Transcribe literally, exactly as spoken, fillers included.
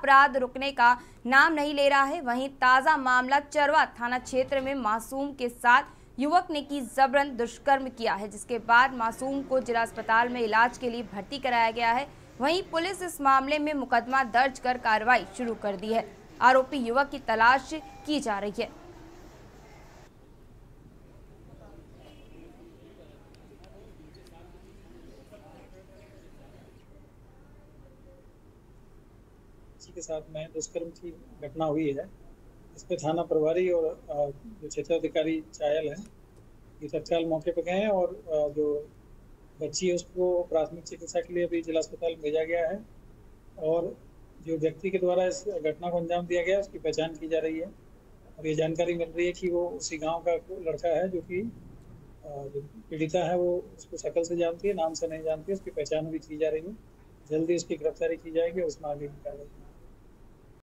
अपराध रुकने का नाम नहीं ले रहा है। वहीं ताजा मामला चरवा थाना क्षेत्र में मासूम के साथ युवक ने की जबरन दुष्कर्म किया है, जिसके बाद मासूम को जिला अस्पताल में इलाज के लिए भर्ती कराया गया है। वहीं पुलिस इस मामले में मुकदमा दर्ज कर कार्रवाई शुरू कर दी है। आरोपी युवक की तलाश की जा रही है। के साथ में दुष्कर्म की घटना हुई है। इस पे थाना प्रभारी और जो क्षेत्राधिकारी चायल है ये तत्काल मौके पर गए हैं और जो बच्ची है उसको प्राथमिक चिकित्सा के लिए अभी जिला अस्पताल भेजा गया है और जो व्यक्ति के द्वारा इस घटना को अंजाम दिया गया उसकी पहचान की जा रही है। और ये जानकारी मिल रही है कि वो उसी गाँव का लड़का है जो कि जो पीड़िता है वो उसको शक्ल से जानती है, नाम से नहीं जानती है। उसकी पहचान भी की जा रही है, जल्दी उसकी गिरफ्तारी की जाएगी और उसमें आगे निकालेगी।